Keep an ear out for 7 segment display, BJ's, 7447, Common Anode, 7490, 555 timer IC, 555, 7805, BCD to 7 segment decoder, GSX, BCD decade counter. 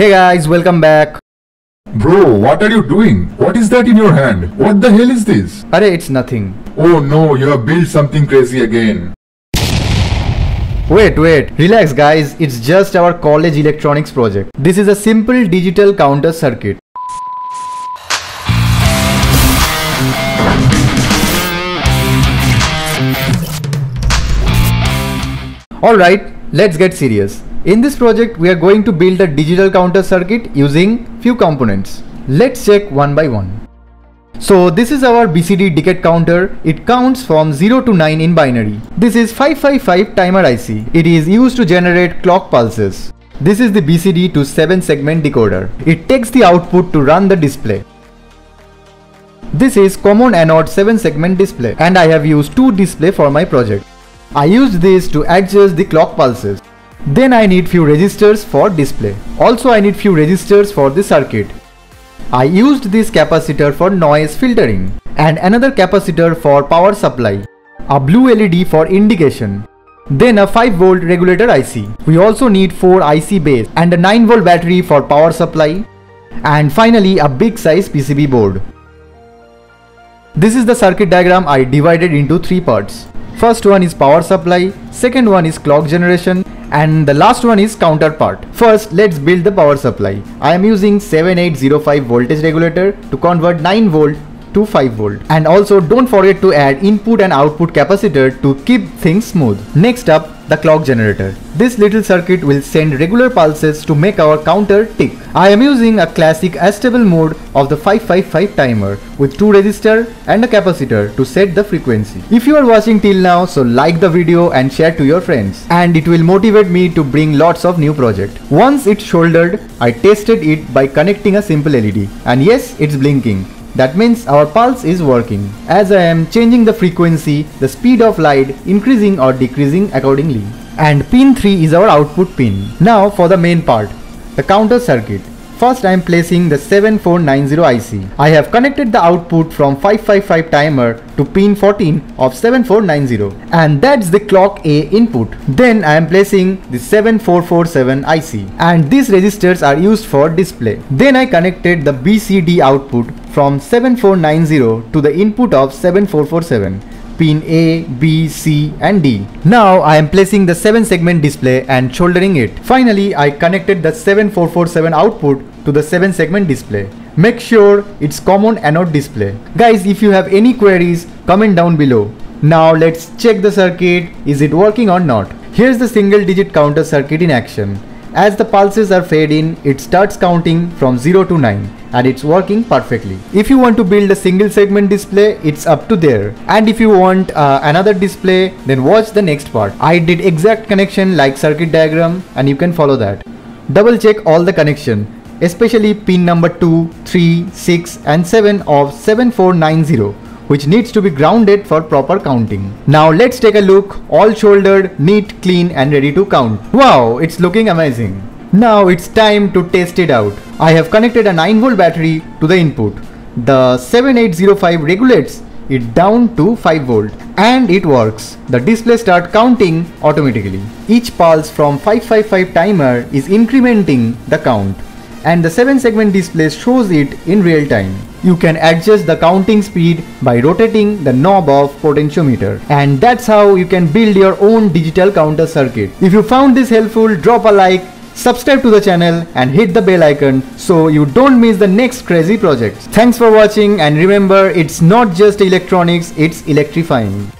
Hey guys, welcome back. Bro, what are you doing? What is that in your hand? What the hell is this? Arre, it's nothing. Oh no, you have built something crazy again. Wait, relax guys, it's just our college electronics project. This is a simple digital counter circuit. Alright, let's get serious. In this project, we are going to build a digital counter circuit using few components. Let's check one by one. So this is our BCD decade counter. It counts from 0 to 9 in binary. This is 555 timer IC. It is used to generate clock pulses. This is the BCD to 7 segment decoder. It takes the output to run the display. This is common anode 7 segment display, and I have used 2 displays for my project. I used this to adjust the clock pulses. Then I need few resistors for display. Also I need few resistors for the circuit. I used this capacitor for noise filtering and another capacitor for power supply, a blue LED for indication, then a 5V regulator IC. We also need 4 IC bases and a 9V battery for power supply, and finally a big size PCB board. This is the circuit diagram I divided into 3 parts. First one is power supply, second one is clock generation, and the last one is counter part. First, let's build the power supply. I am using 7805 voltage regulator to convert 9V to 5V. And also don't forget to add input and output capacitor to keep things smooth. Next up, the clock generator. This little circuit will send regular pulses to make our counter tick. I am using a classic astable mode of the 555 timer with 2 resistor and a capacitor to set the frequency. If you are watching till now, so like the video and share to your friends, and it will motivate me to bring lots of new project. Once it's soldered, I tested it by connecting a simple LED, and yes, it's blinking. That means our pulse is working. As I am changing the frequency, the speed of light increasing or decreasing accordingly. And pin 3 is our output pin. Now for the main part, the counter circuit. First I am placing the 7490 IC. I have connected the output from 555 timer to pin 14 of 7490, and that's the clock A input. Then I am placing the 7447 IC, and these resistors are used for display. Then I connected the BCD output from 7490 to the input of 7447, pin A, B, C and D. Now I am placing the 7 segment display and soldering it. Finally, I connected the 7447 output to the 7 segment display. Make sure it's common anode display. Guys, if you have any queries, comment down below. Now let's check the circuit. Is it working or not? Here's the single digit counter circuit in action. As the pulses are fed in, it starts counting from 0 to 9, and it's working perfectly. If you want to build a single segment display, it's up to there. And if you want another display, then watch the next part. I did exact connection like circuit diagram, and you can follow that. Double check all the connection, especially pin number 2, 3, 6 and 7 of 7490, which needs to be grounded for proper counting. Now let's take a look, all soldered, neat, clean and ready to count. Wow, it's looking amazing. Now it's time to test it out. I have connected a 9V battery to the input. The 7805 regulates it down to 5V, and it works. The display starts counting automatically. Each pulse from 555 timer is incrementing the count, and the 7 segment display shows it in real time. You can adjust the counting speed by rotating the knob of potentiometer. And that's how you can build your own digital counter circuit. If you found this helpful, drop a like, subscribe to the channel and hit the bell icon so you don't miss the next crazy projects. Thanks for watching, and remember, it's not just electronics, it's electrifying.